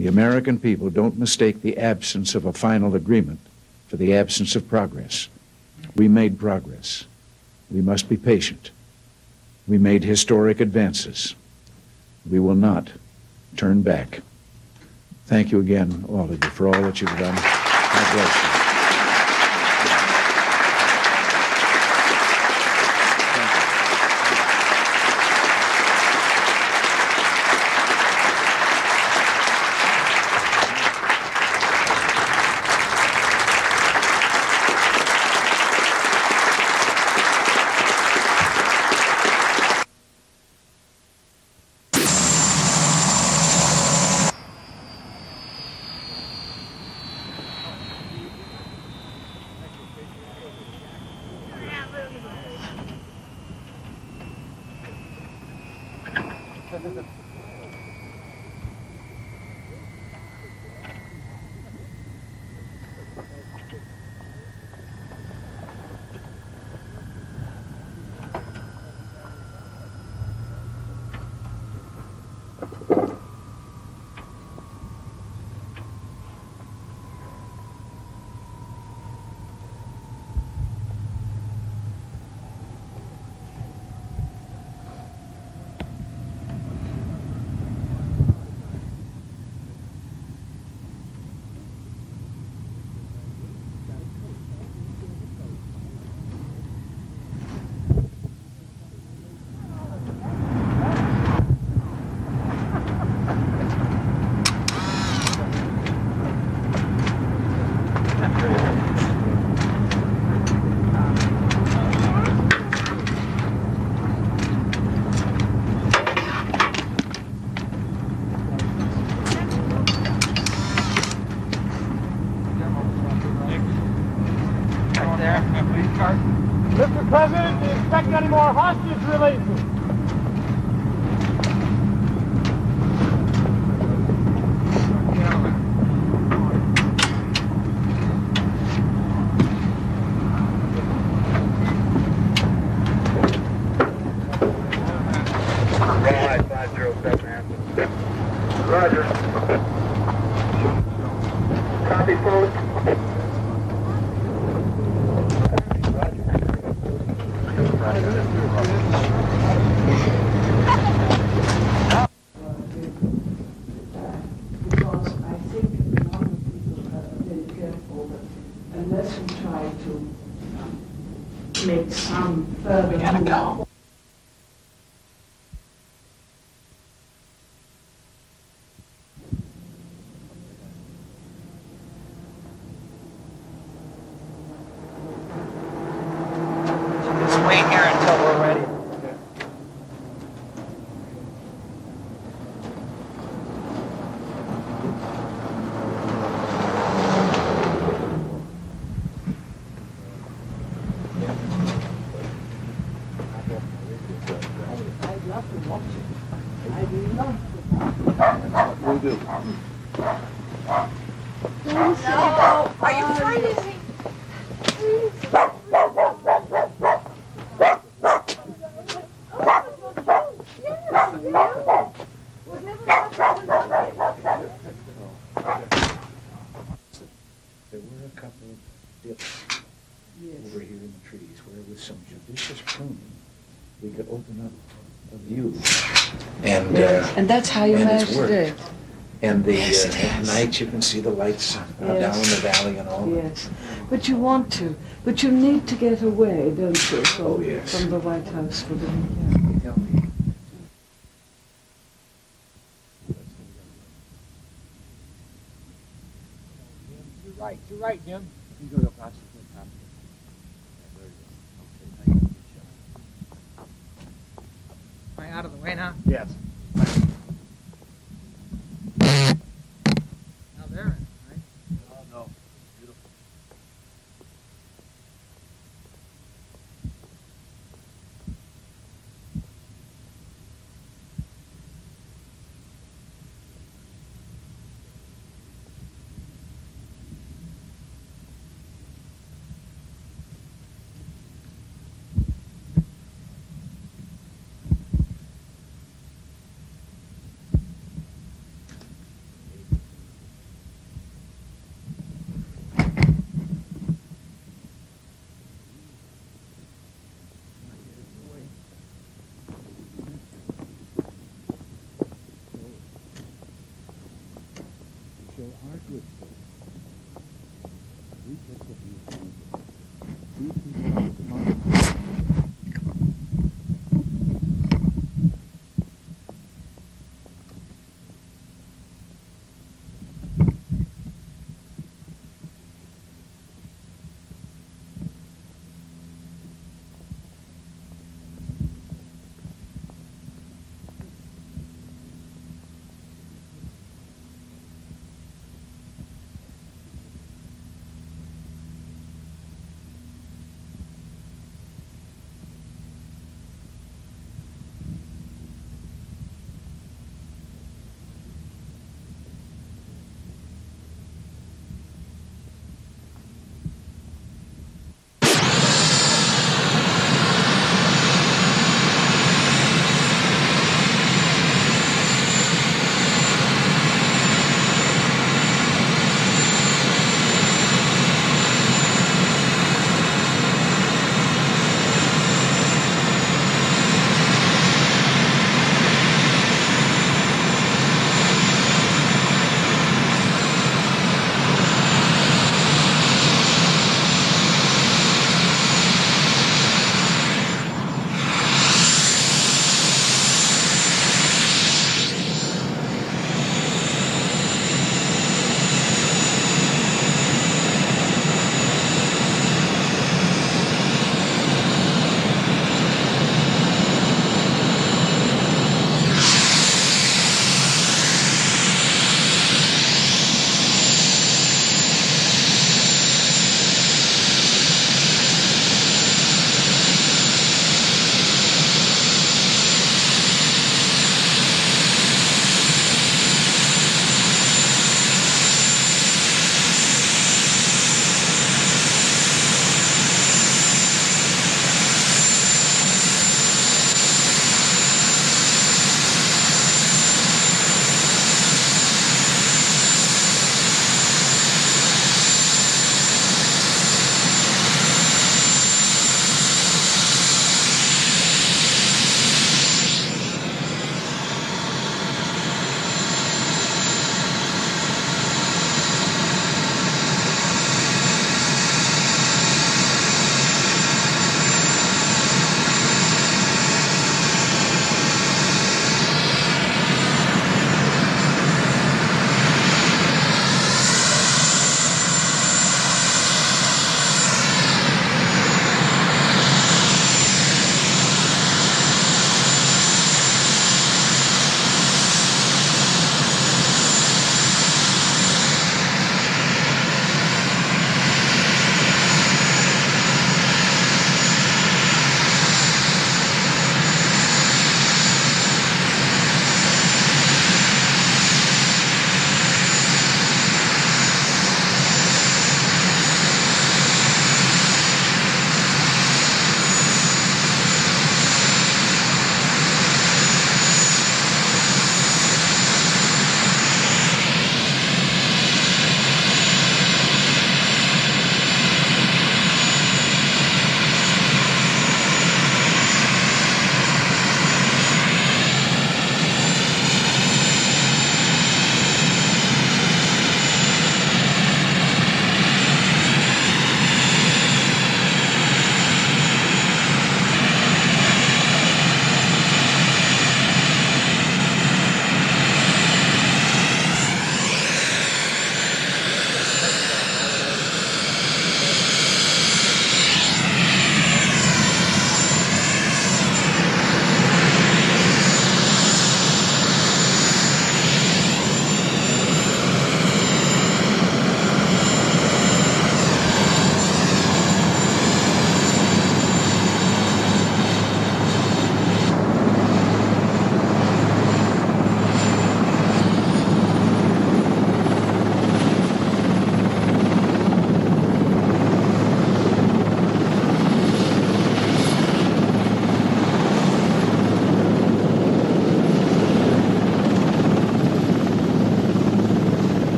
The American people don't mistake the absence of a final agreement for the absence of progress. We made progress. We must be patient. We made historic advances. We will not turn back. Thank you again, all of you, for all that you've done. God bless you. And that's how you managed to do it. And the at night you can see the lights down in the valley and all that. But you want to. But you need to get away, don't you, from, from the White House for the weekend. Tell me. You're right, Jim. You go to Am I out of the way now? Yes. so hard to explain. We took the view